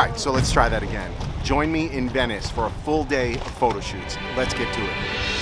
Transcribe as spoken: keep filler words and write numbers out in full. All right, so let's try that again. Join me in Venice for a full day of photo shoots. Let's get to it.